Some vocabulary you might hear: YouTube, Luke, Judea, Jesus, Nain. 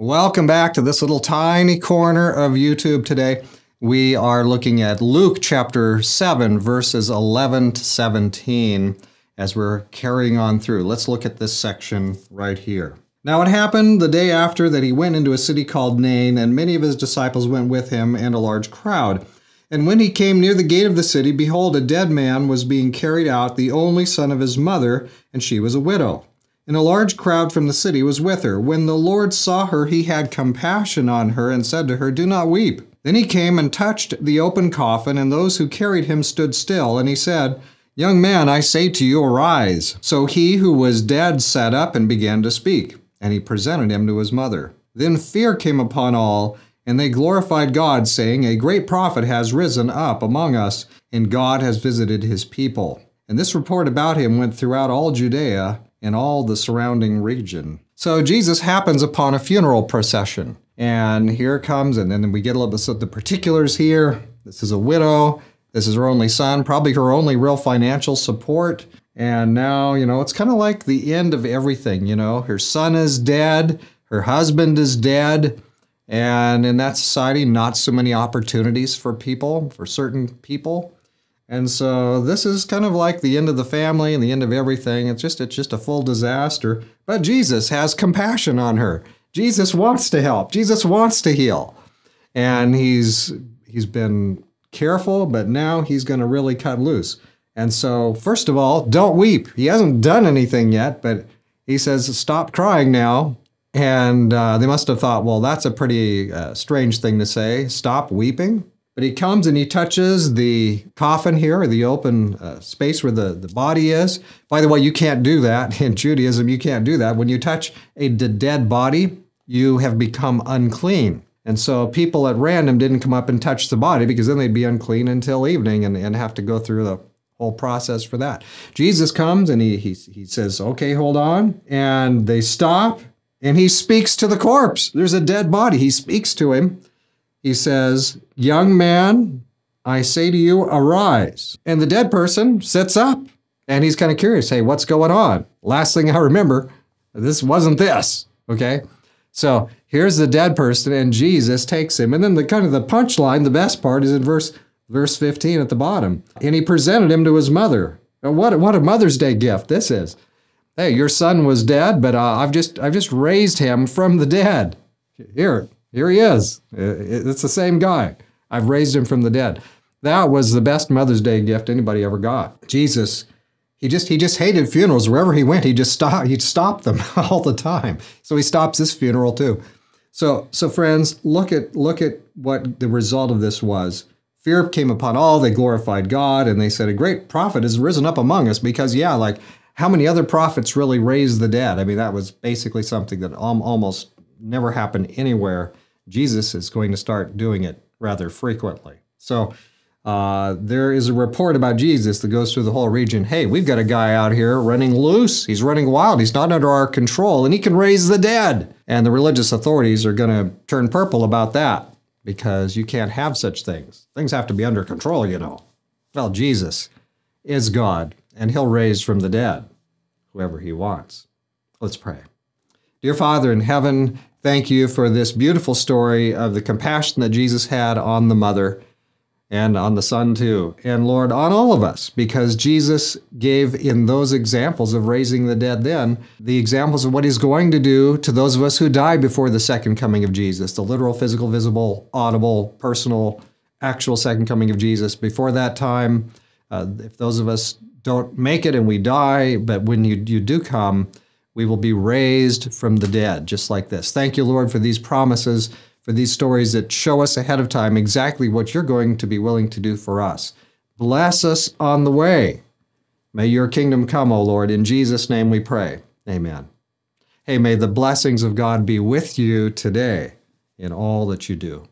Welcome back to this little tiny corner of YouTube today. We are looking at Luke chapter 7, verses 11 to 17 as we're carrying on through. Let's look at this section right here. Now it happened the day after that he went into a city called Nain, and many of his disciples went with him and a large crowd. And when he came near the gate of the city, behold, a dead man was being carried out, the only son of his mother, and she was a widow. And a large crowd from the city was with her. When the Lord saw her, he had compassion on her and said to her, "Do not weep." Then he came and touched the open coffin, and those who carried him stood still. And he said, "Young man, I say to you, arise." So he who was dead sat up and began to speak, and he presented him to his mother. Then fear came upon all, and they glorified God, saying, "A great prophet has risen up among us, and God has visited his people." And this report about him went throughout all Judea and all the surrounding region. So Jesus happens upon a funeral procession. And here it comes, and then we get a little bit of the particulars here. This is a widow. This is her only son, probably her only real financial support. And now, you know, it's kind of like the end of everything, you know. Her son is dead. Her husband is dead. And in that society, not so many opportunities for people, for certain people. And so this is kind of like the end of the family and the end of everything. It's just a full disaster. But Jesus has compassion on her. Jesus wants to help. Jesus wants to heal. And he's been careful, but now he's going to really cut loose. And so, first of all, don't weep. He hasn't done anything yet, but he says, stop crying now. And they must have thought, well, that's a pretty strange thing to say, stop weeping. But he comes and he touches the coffin here, or the open space where the body is. By the way, you can't do that. In Judaism, you can't do that. When you touch a dead body, you have become unclean. And so people at random didn't come up and touch the body, because then they'd be unclean until evening and have to go through the whole process for that. Jesus comes and he says, okay, hold on. And they stop. And he speaks to the corpse. There's a dead body. He speaks to him. He says, "Young man, I say to you, arise." And the dead person sits up. And he's kind of curious. Hey, what's going on? Last thing I remember, this wasn't this. Okay? So here's the dead person, and Jesus takes him. And then the kind of the punchline, the best part, is in verse 15 at the bottom. And he presented him to his mother. Now, what a Mother's Day gift this is. Hey, your son was dead, but I've just raised him from the dead. Here he is. It's the same guy. I've raised him from the dead. That was the best Mother's Day gift anybody ever got. Jesus, he just hated funerals. Wherever he went, he'd stop them all the time. So he stops this funeral too. So friends, look at what the result of this was. Fear came upon all. They glorified God, and they said, "A great prophet has risen up among us." Because yeah, like, how many other prophets really raised the dead? I mean, that was basically something that almost never happened anywhere. Jesus is going to start doing it rather frequently. So there is a report about Jesus that goes through the whole region. Hey, we've got a guy out here running loose. He's running wild. He's not under our control, and he can raise the dead. And the religious authorities are going to turn purple about that, because you can't have such things. Things have to be under control, you know. Well, Jesus is God, and he'll raise from the dead whoever he wants. Let's pray. Dear Father in heaven, thank you for this beautiful story of the compassion that Jesus had on the mother and on the son too. And Lord, on all of us, because Jesus gave in those examples of raising the dead then, the examples of what he's going to do to those of us who die before the second coming of Jesus, the literal, physical, visible, audible, personal, actual second coming of Jesus. Before that time, if those of us don't make it and we die, but when you do come, we will be raised from the dead, just like this. Thank you, Lord, for these promises, for these stories that show us ahead of time exactly what you're going to be willing to do for us. Bless us on the way. May your kingdom come, O Lord. In Jesus' name we pray. Amen. Hey, may the blessings of God be with you today in all that you do.